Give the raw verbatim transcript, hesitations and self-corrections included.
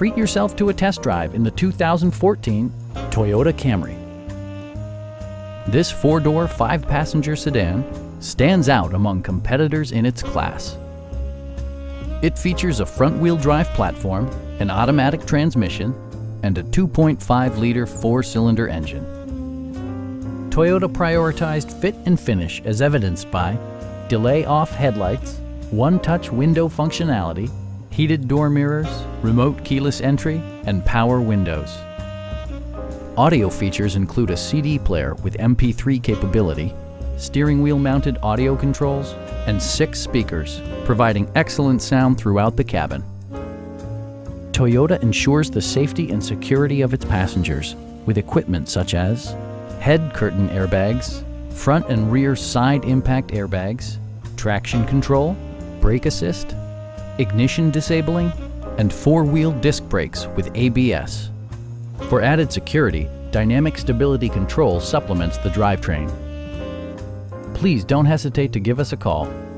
treat yourself to a test drive in the two thousand fourteen Toyota Camry. This four-door, five-passenger sedan stands out among competitors in its class. It features a front-wheel drive platform, an automatic transmission, and a two point five liter four-cylinder engine. Toyota prioritized fit and finish as evidenced by delay-off headlights, one-touch window functionality, heated door mirrors, remote keyless entry, and power windows. Audio features include a C D player with M P three capability, steering wheel mounted audio controls, and six speakers, providing excellent sound throughout the cabin. Toyota ensures the safety and security of its passengers with equipment such as head curtain airbags, front and rear side impact airbags, traction control, brake assist, ignition disabling, and four-wheel disc brakes with A B S. For added security, Dynamic Stability Control supplements the drivetrain. Please don't hesitate to give us a call.